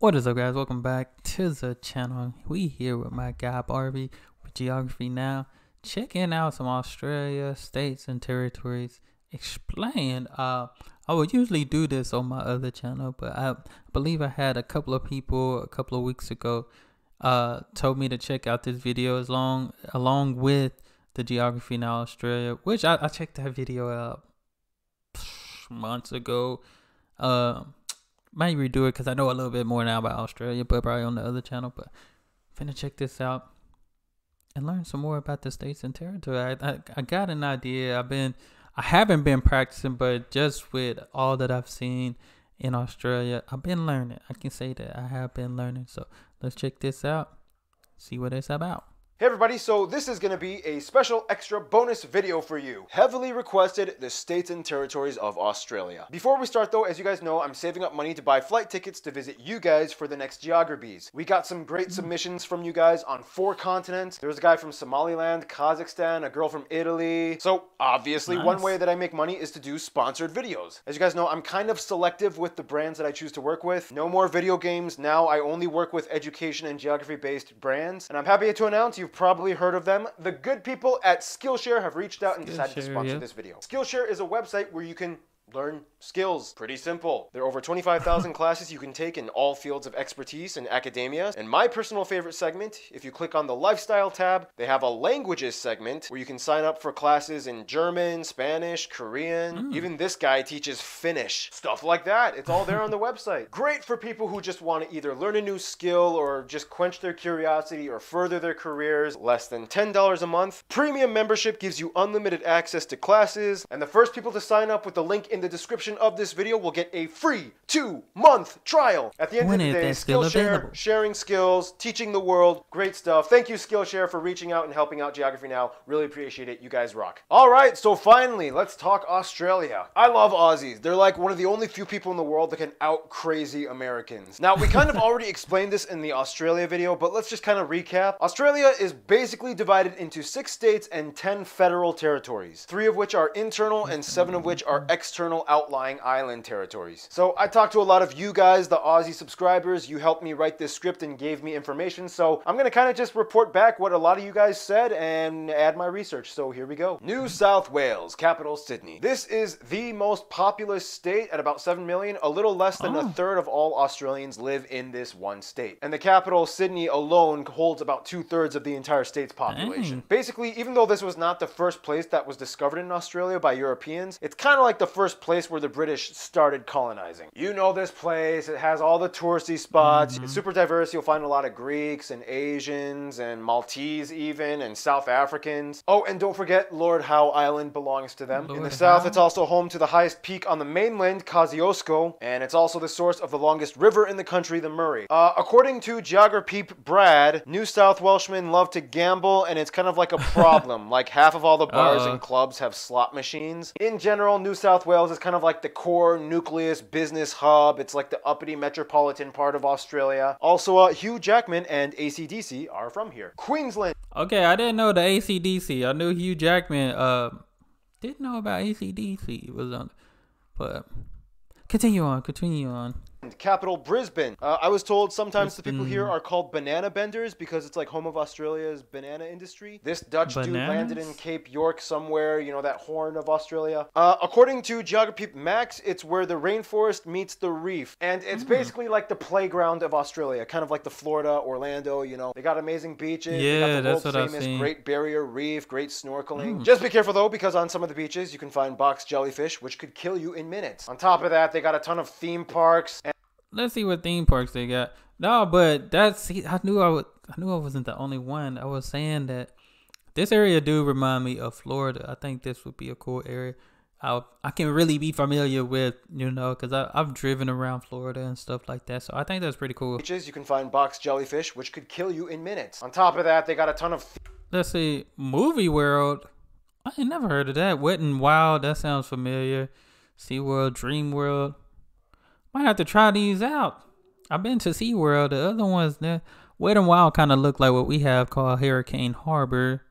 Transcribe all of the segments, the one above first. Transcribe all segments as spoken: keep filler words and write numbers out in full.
What is up, guys? Welcome back to the channel. We here with my guy Barbie with Geography Now, checking out some Australia states and territories explained. uh I would usually do this on my other channel, but I believe I had a couple of people a couple of weeks ago uh told me to check out this video as long along with the Geography Now Australia, which I, I checked that video out months ago. um uh, Might redo it because I know a little bit more now about Australia, but probably on the other channel. But I'm finna check this out and learn some more about the states and territory. I, I, I got an idea. I've been, I haven't been practicing, but just with all that I've seen in Australia, I've been learning. I can say that I have been learning. So let's check this out, see what it's about. Hey everybody, so this is going to be a special extra bonus video for you. Heavily requested, the states and territories of Australia. Before we start though, as you guys know, I'm saving up money to buy flight tickets to visit you guys for the next Geographies. We got some great submissions from you guys on four continents. There was a guy from Somaliland, Kazakhstan, a girl from Italy. So obviously nice. One way that I make money is to do sponsored videos. As you guys know, I'm kind of selective with the brands that I choose to work with. No more video games. Now I only work with education and geography based brands. And I'm happy to announce you probably heard of them. The good people at Skillshare have reached out and decided to sponsor yeah. this video. Skillshare is a website where you can learn skills. Pretty simple. There are over twenty-five thousand classes you can take in all fields of expertise and academia. And my personal favorite segment, if you click on the lifestyle tab, they have a languages segment where you can sign up for classes in German, Spanish, Korean. Mm. Even this guy teaches Finnish. Stuff like that. It's all there on the website. Great for people who just want to either learn a new skill or just quench their curiosity or further their careers. Less than ten dollars a month. Premium membership gives you unlimited access to classes. And the first people to sign up with the link in in the description of this video will get a free two-month trial. At the end when of the day, Skillshare, available. Sharing skills, teaching the world, great stuff. Thank you, Skillshare, for reaching out and helping out Geography Now. Really appreciate it. You guys rock. All right, so finally, let's talk Australia. I love Aussies. They're like one of the only few people in the world that can out-crazy Americans. Now, we kind of already explained this in the Australia video, but let's just kind of recap. Australia is basically divided into six states and ten federal territories, three of which are internal and seven of which are external outlying island territories. So I talked to a lot of you guys, the Aussie subscribers. You helped me write this script and gave me information, so I'm gonna kind of just report back what a lot of you guys said and add my research. So here we go. New South Wales, capital Sydney. This is the most populous state at about seven million. A little less than oh. a third of all Australians live in this one state. And the capital Sydney alone holds about two-thirds of the entire state's population. Dang. Basically, even though this was not the first place that was discovered in Australia by Europeans, it's kind of like the first place where the British started colonizing. You know this place. It has all the touristy spots. Mm-hmm. It's super diverse. You'll find a lot of Greeks and Asians and Maltese even and South Africans. Oh, and don't forget Lord Howe Island belongs to them. Lord In the Howe? south, it's also home to the highest peak on the mainland, Kosciuszko, and it's also the source of the longest river in the country, the Murray. Uh, according to Geography Brad, New South Welshmen love to gamble, and it's kind of like a problem. Like half of all the bars uh-oh. and clubs have slot machines. In general, New South Wales is kind of like the core nucleus business hub. It's like the uppity metropolitan part of Australia. Also, uh, Hugh Jackman and A C D C are from here. Queensland. Okay, I didn't know the A C D C. I knew Hugh Jackman. Uh, didn't know about A C D C. It was on, but continue on. Continue on. Capital Brisbane. Uh, I was told sometimes Brisbane. the people here are called banana benders because it's like home of Australia's banana industry. This Dutch Bananas? dude landed in Cape York somewhere, you know, that horn of Australia. Uh, according to Geography Max, it's where the rainforest meets the reef. And it's mm. basically like the playground of Australia, kind of like the Florida, Orlando, you know. They got amazing beaches. Yeah, they got the that's what famous I've seen. Great Barrier Reef, great snorkeling. Mm. Just be careful though, because on some of the beaches, you can find box jellyfish, which could kill you in minutes. On top of that, they got a ton of theme parks. Let's see what theme parks they got. No, but that's I knew I would. I knew I wasn't the only one. I was saying that this area do remind me of Florida. I think this would be a cool area. I I can really be familiar with, you know, because I've driven around Florida and stuff like that. So I think that's pretty cool. Beaches, you can find box jellyfish, which could kill you in minutes. On top of that, they got a ton of. Let's see, Movie World. I ain't never heard of that. Wet n Wild. That sounds familiar. Sea World, Dream World. Might have to try these out. I've been to Sea World. The other ones, there, Wet n Wild kind of look like what we have called Hurricane Harbor.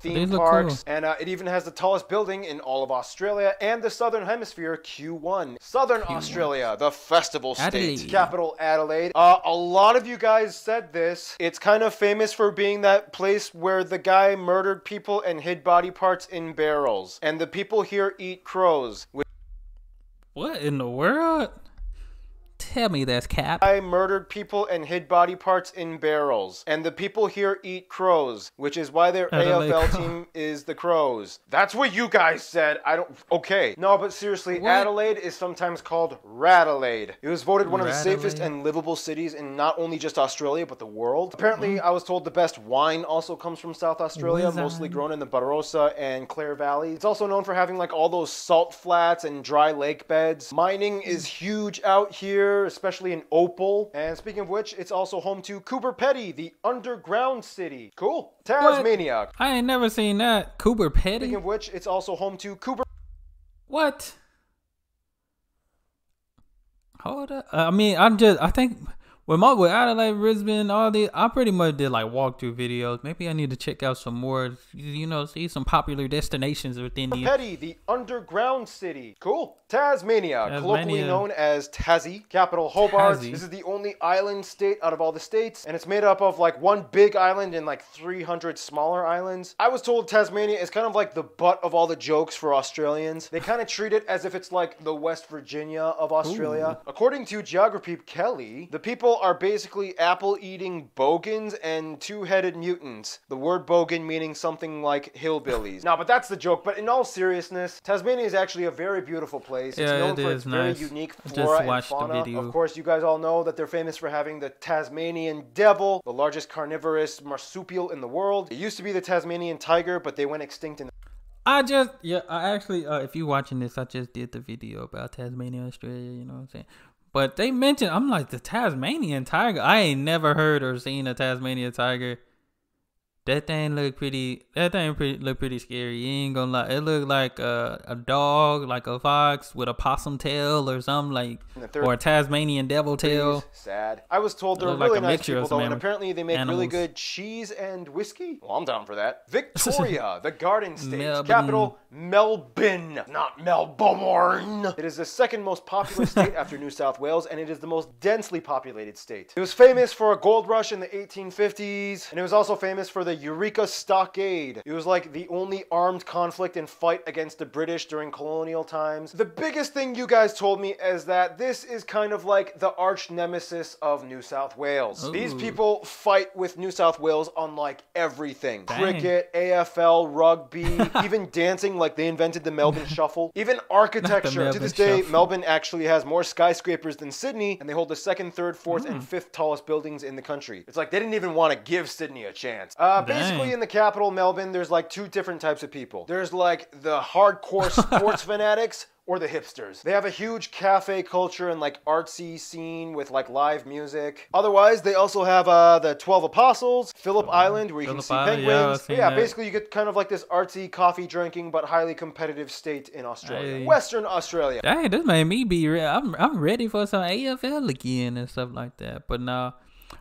theme parks, cool. and uh, it even has the tallest building in all of Australia and the Southern Hemisphere, Q one. Southern Q one. Australia, the festival Adelaide. state. Capital Adelaide. Uh, a lot of you guys said this. It's kind of famous for being that place where the guy murdered people and hid body parts in barrels. And the people here eat crows. Which what in the world? Tell me that's cap. I murdered people and hid body parts in barrels. And the people here eat crows, which is why their Adelaide. A F L team is the Crows. That's what you guys said. I don't... Okay. No, but seriously, what? Adelaide is sometimes called Radelaide. It was voted one of the Radelaide. safest and livable cities in not only just Australia, but the world. Apparently, mm. I was told the best wine also comes from South Australia, Wizard. mostly grown in the Barossa and Clare Valley. It's also known for having like all those salt flats and dry lake beds. Mining is huge out here, especially in opal. And speaking of which, it's also home to Coober Pedy, the underground city. Cool. Tasmania. What? I ain't never seen that. Coober Pedy? Speaking of which, it's also home to Coober... What? Hold up. I mean, I'm just... I think... With my with Adelaide, Brisbane, all these, I pretty much did like walkthrough videos. Maybe I need to check out some more, you know, see some popular destinations within the... Petty, the underground city. Cool. Tasmania, Tasmania, colloquially known as Tassie. Capital Hobart. Tassie. This is the only island state out of all the states, and it's made up of like one big island and like three hundred smaller islands. I was told Tasmania is kind of like the butt of all the jokes for Australians. They kind of treat it as if it's like the West Virginia of Australia. Ooh. According to Geography Kelly, the people are basically apple-eating bogans and two-headed mutants. The word bogan meaning something like hillbillies. No, but that's the joke. But in all seriousness, Tasmania is actually a very beautiful place. Yeah, it's known it for its nice. very unique flora and fauna. Of course, you guys all know that they're famous for having the Tasmanian devil, the largest carnivorous marsupial in the world. It used to be the Tasmanian tiger, but they went extinct in the... I just, yeah, I actually, uh, if you're watching this, I just did the video about Tasmania, Australia, you know what I'm saying? But they mentioned, I'm like, the Tasmanian tiger. I ain't never heard or seen a Tasmanian tiger. That thing look pretty, that thing pretty, look pretty scary. You ain't gonna lie. It looked like a, a dog, like a fox with a possum tail or something, like, or a Tasmanian devil tail. Sad. I was told they're really like nice people, though, and apparently they make animals. really good cheese and whiskey. Well, I'm down for that. Victoria, the Garden State. Melbourne. Capital, Melbourne, not Melbourne. It is the second most populous state after New South Wales, and it is the most densely populated state. It was famous for a gold rush in the eighteen fifties, and it was also famous for the The Eureka Stockade. It was like the only armed conflict and fight against the British during colonial times. The biggest thing you guys told me is that this is kind of like the arch nemesis of New South Wales. Ooh. These people fight with New South Wales on like everything. Dang. Cricket, A F L, rugby, even dancing, like they invented the Melbourne Shuffle. Even architecture. To this day, Shuffle. Melbourne actually has more skyscrapers than Sydney, and they hold the second, third, fourth, mm. and fifth tallest buildings in the country. It's like they didn't even want to give Sydney a chance. Uh, Uh, basically, in the capital, Melbourne, there's like two different types of people. There's like the hardcore sports fanatics, or the hipsters. They have a huge cafe culture and like artsy scene with like live music. Otherwise, they also have uh, the twelve Apostles, Phillip oh, Island, where you Phillip can see Island, penguins. Yeah, yeah basically you get kind of like this artsy coffee drinking but highly competitive state in Australia. Hey. Western Australia. Dang, this made me be real. I'm, I'm ready for some A F L again and stuff like that. But no.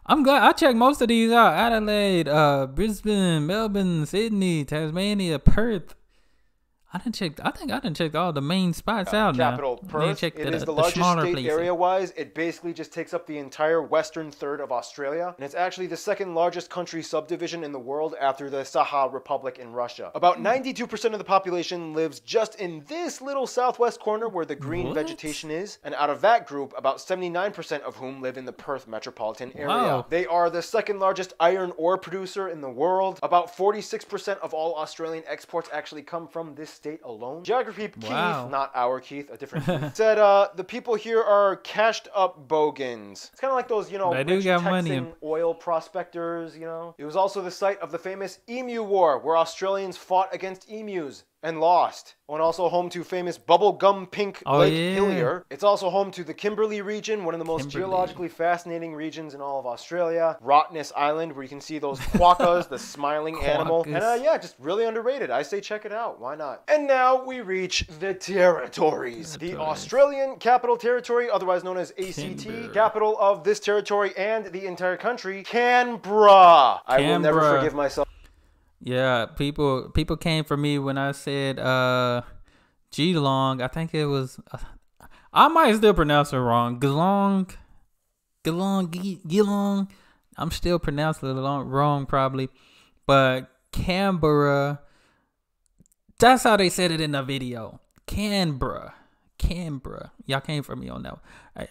I'm glad I checked most of these out. Adelaide, uh, Brisbane, Melbourne, Sydney, Tasmania, Perth. I done checked. I think I done checked all the main spots uh, out capital now. Capital Perth. It the, is the, the largest state area-wise. It basically just takes up the entire western third of Australia, and it's actually the second largest country subdivision in the world after the Saha Republic in Russia. About ninety-two percent of the population lives just in this little southwest corner where the green what? vegetation is, and out of that group, about seventy-nine percent of whom live in the Perth metropolitan area. Wow. They are the second largest iron ore producer in the world. About forty-six percent of all Australian exports actually come from this state alone. Geography wow. Keith, not our Keith, a different Keith, said uh, the people here are cashed up bogans. It's kind of like those, you know, they rich Texan money. oil prospectors, you know. It was also the site of the famous Emu War, where Australians fought against emus and lost. And also home to famous bubblegum pink oh, Lake yeah. Hillier. It's also home to the Kimberley region, one of the most Kimberley. geologically fascinating regions in all of Australia. Rottnest Island, where you can see those quokkas, the smiling Quokkas. animal. And uh, yeah, just really underrated. I say check it out. Why not? And now we reach the territories. The Australian Capital Territory, otherwise known as A C T, Canberra. Capital of this territory and the entire country, Canberra. Canberra. I will never forgive myself. Yeah, people people came for me when I said uh, Geelong. I think it was. Uh, I might still pronounce it wrong. Geelong, Geelong, Geelong. I'm still pronouncing it wrong, probably. But Canberra. That's how they said it in the video. Canberra, Canberra. Y'all came for me on that.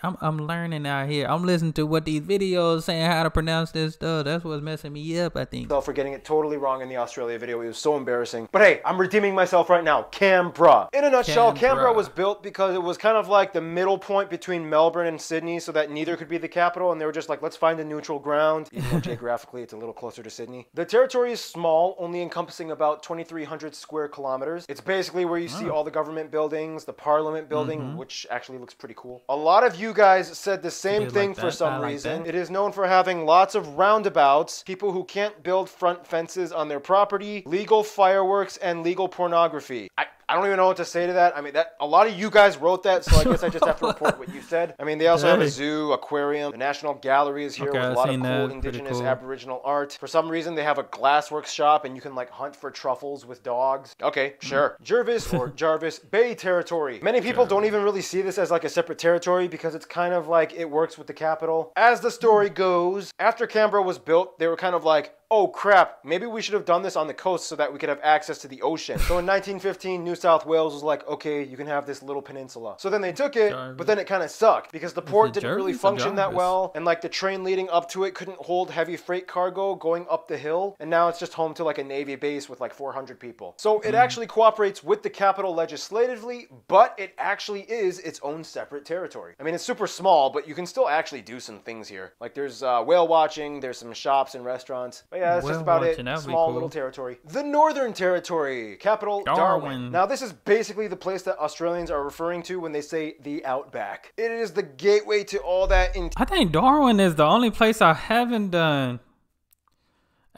I'm I'm learning out here. I'm listening to what these videos saying how to pronounce this stuff. That's what's messing me up, I think. For getting it totally wrong in the Australia video, it was so embarrassing. But hey, I'm redeeming myself right now. Canberra. In a nutshell, Canberra. Canberra was built because it was kind of like the middle point between Melbourne and Sydney, so that neither could be the capital, and they were just like, let's find a neutral ground. Even though geographically, it's a little closer to Sydney. The territory is small, only encompassing about twenty-three hundred square kilometers. It's basically where you oh. see all the government buildings, the parliament building, mm-hmm. which actually looks pretty cool. A lot of you guys said the same Dude, thing like for some like reason. That. It is known for having lots of roundabouts, people who can't build front fences on their property, legal fireworks, and legal pornography. I I don't even know what to say to that. I mean, that a lot of you guys wrote that, so I guess I just have to report what you said. I mean, they also have a zoo, aquarium, the National Gallery is here okay, with a lot of cool indigenous cool. Aboriginal art. For some reason, they have a glassworks shop, and you can, like, hunt for truffles with dogs. Okay, sure. Mm. Jervis, or Jarvis, Bay Territory. Many people sure. don't even really see this as, like, a separate territory because it's kind of like it works with the capital. As the story goes, after Canberra was built, they were kind of like, oh crap, maybe we should have done this on the coast so that we could have access to the ocean. So in nineteen fifteen, New South Wales was like, okay, you can have this little peninsula. So then they took it, Jarvis. But then it kind of sucked because the port didn't Jarvis really function that well. And like the train leading up to it couldn't hold heavy freight cargo going up the hill. And now it's just home to like a Navy base with like four hundred people. So it mm. actually cooperates with the capital legislatively, but it actually is its own separate territory. I mean, it's super small, but you can still actually do some things here. Like there's uh, whale watching, there's some shops and restaurants. But yeah, that's well just about it. Small cool. little territory. The Northern Territory, capital Darwin. Darwin. Now this is basically the place that Australians are referring to when they say the outback. It is the gateway to all that. In I think Darwin is the only place I haven't done.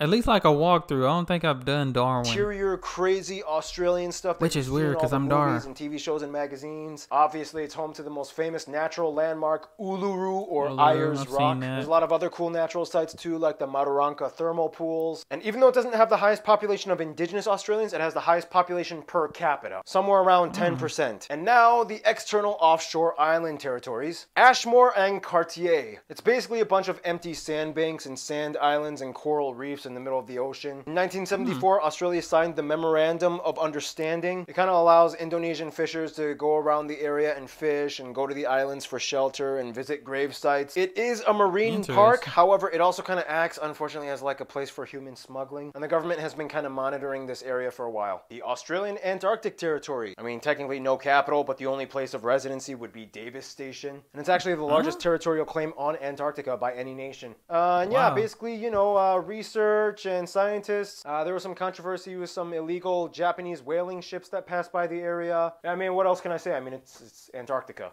At least like a walkthrough. I don't think I've done Darwin. Interior, crazy Australian stuff. Which is weird because I'm dark. And T V shows and magazines. Obviously, it's home to the most famous natural landmark, Uluru or Uluru, Ayers I've Rock. There's a lot of other cool natural sites too, like the Mataranka thermal pools. And even though it doesn't have the highest population of Indigenous Australians, it has the highest population per capita, somewhere around ten percent. Mm. And now the external offshore island territories, Ashmore and Cartier. It's basically a bunch of empty sandbanks and sand islands and coral reefs in the middle of the ocean. In nineteen seventy-four, hmm. Australia signed the Memorandum of Understanding. It kind of allows Indonesian fishers to go around the area and fish and go to the islands for shelter and visit grave sites. It is a marine park. However, it also kind of acts, unfortunately, as like a place for human smuggling. And the government has been kind of monitoring this area for a while. The Australian Antarctic Territory. I mean, technically no capital, but the only place of residency would be Davis Station. And it's actually the largest huh? territorial claim on Antarctica by any nation. Uh, and wow. yeah, basically, you know, uh, research and scientists. Uh, there was some controversy with some illegal Japanese whaling ships that passed by the area. I mean, what else can I say? I mean, it's, it's Antarctica.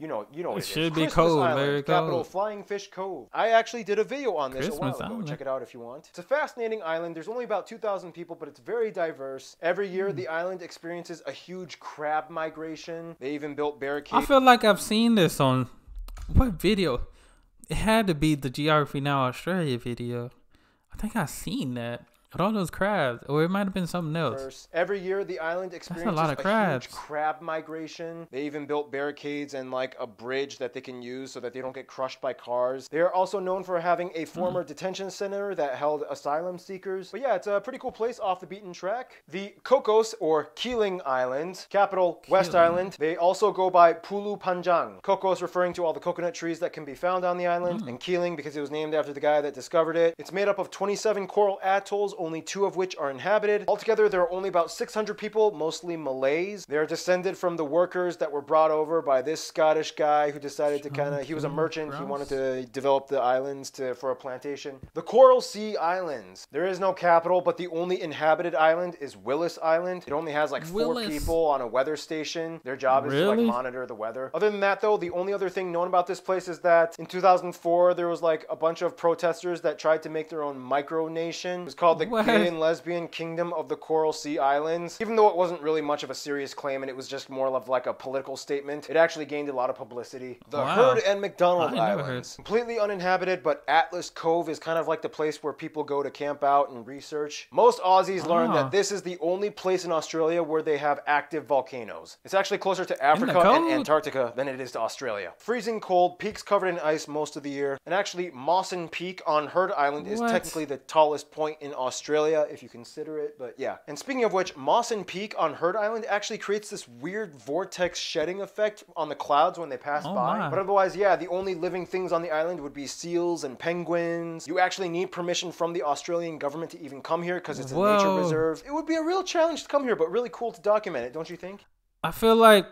You know, you know it, it should is. be Christmas cold, Island, very cold. Capital Flying Fish Cove. I actually did a video on this Christmas a while ago. Island. Check it out if you want. It's a fascinating island. There's only about two thousand people, but it's very diverse. Every year, mm. the island experiences a huge crab migration. They even built barricades. I feel like I've seen this on what video? It had to be the Geography Now Australia video. I think I've seen that. With all those crabs, or it might have been something else. Every year, the island experiences That's a, lot of a crabs. huge crab migration. They even built barricades and like a bridge that they can use so that they don't get crushed by cars. They are also known for having a former mm. detention center that held asylum seekers. But yeah, it's a pretty cool place off the beaten track. The Cocos or Keeling Island, capital Keeling. West Island. They also go by Pulu Panjang. Cocos referring to all the coconut trees that can be found on the island, mm. and Keeling because it was named after the guy that discovered it. It's made up of twenty-seven coral atolls, only two of which are inhabited. Altogether, there are only about six hundred people, mostly Malays. They are descended from the workers that were brought over by this Scottish guy who decided to kind of, he was a merchant, he wanted to develop the islands to, for a plantation. The Coral Sea Islands. There is no capital, but the only inhabited island is Willis Island. It only has like four Willis. people on a weather station. Their job is really? to like monitor the weather. Other than that though, the only other thing known about this place is that in two thousand four, there was like a bunch of protesters that tried to make their own micronation. It was called the the what? Gay and lesbian kingdom of the Coral Sea Islands. Even though it wasn't really much of a serious claim and it was just more of like a political statement, it actually gained a lot of publicity. The wow. Heard and McDonald Islands. Completely uninhabited, but Atlas Cove is kind of like the place where people go to camp out and research. Most Aussies ah. learned that this is the only place in Australia where they have active volcanoes. It's actually closer to Africa and Antarctica than it is to Australia. Freezing cold, peaks covered in ice most of the year, and actually Mawson Peak on Heard Island what? is technically the tallest point in Australia, if you consider it, but yeah. And speaking of which, Mawson Peak on Heard Island actually creates this weird vortex shedding effect on the clouds when they pass oh by. My. But otherwise, yeah, the only living things on the island would be seals and penguins. You actually need permission from the Australian government to even come here because it's a Whoa. nature reserve. It would be a real challenge to come here, but really cool to document it, don't you think? I feel like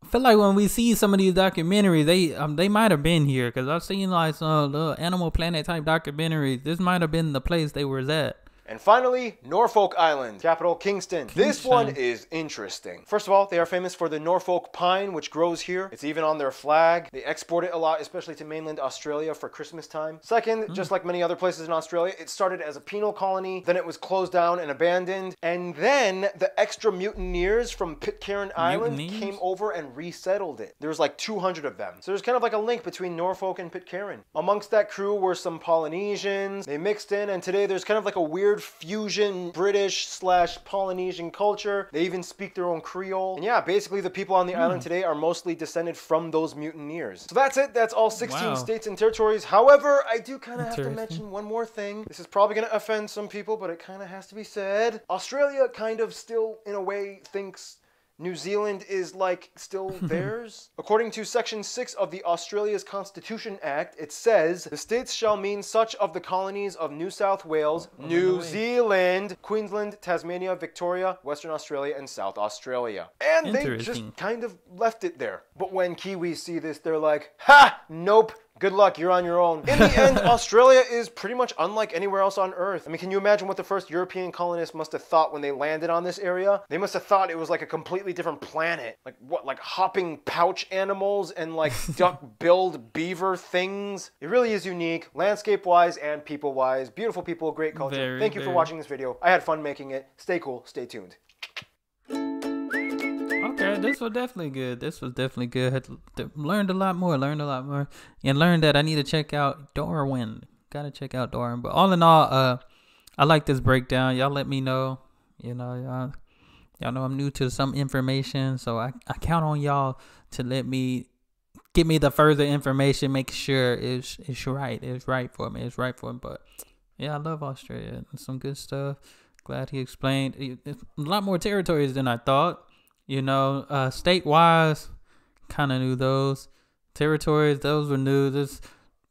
I feel like when we see some of these documentaries, they um they might have been here, because I've seen like some little Animal Planet type documentaries. This might have been the place they were at. And finally, Norfolk Island, capital Kingston. Kingston. This one is interesting. First of all, they are famous for the Norfolk pine, which grows here. It's even on their flag. They export it a lot, especially to mainland Australia for Christmas time. Second, mm. just like many other places in Australia, it started as a penal colony, then it was closed down and abandoned. And then the extra mutineers from Pitcairn Island mutineers? came over and resettled it. There was like two hundred of them. So there's kind of like a link between Norfolk and Pitcairn. Amongst that crew were some Polynesians. They mixed in, and today there's kind of like a weird fusion British slash Polynesian culture. They even speak their own Creole. And yeah, basically the people on the mm. island today are mostly descended from those mutineers. So that's it. That's all sixteen wow. states and territories. However, I do kind of have to mention one more thing. This is probably going to offend some people, but it kind of has to be said. Australia kind of still, in a way, thinks New Zealand is like still theirs. According to section six of the Australia's Constitution Act, it says, the states shall mean such of the colonies of New South Wales, oh, New Zealand, Queensland, Tasmania, Victoria, Western Australia, and South Australia. And they just kind of left it there. But when Kiwis see this, they're like, ha, nope. Good luck, you're on your own. In the end, Australia is pretty much unlike anywhere else on Earth. I mean, can you imagine what the first European colonists must have thought when they landed on this area? They must have thought it was like a completely different planet. Like what, like hopping pouch animals and like duck-billed beaver things? It really is unique, landscape-wise and people-wise. Beautiful people, great culture. Very, Thank you very. for watching this video. I had fun making it. Stay cool, stay tuned. Okay, this was definitely good. This was definitely good. Learned a lot more. Learned a lot more, and learned that I need to check out Darwin. Gotta check out Darwin. But all in all, uh, I like this breakdown. Y'all let me know. You know, y'all know I'm new to some information, so I I count on y'all to let me give me the further information. Make sure it's it's right. It's right for me. It's right for me. But yeah, I love Australia. Some good stuff. Glad he explained. It's a lot more territories than I thought. You know, uh, state-wise, kind of knew those. Territories, those were new. There's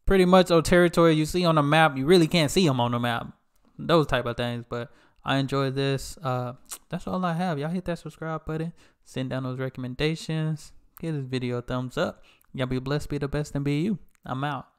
pretty much a territory you see on a map. You really can't see them on the map. Those type of things. But I enjoy this. Uh, that's all I have. Y'all hit that subscribe button. Send down those recommendations. Give this video a thumbs up. Y'all be blessed, be the best, and be you. I'm out.